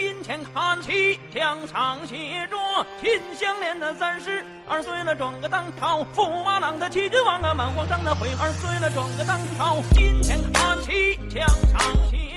今天看齐，墙上写着秦香莲的32岁了，转个当朝；驸马郎的齐君王啊，满皇上的悔22岁了，转个当朝。今天看齐，墙上写。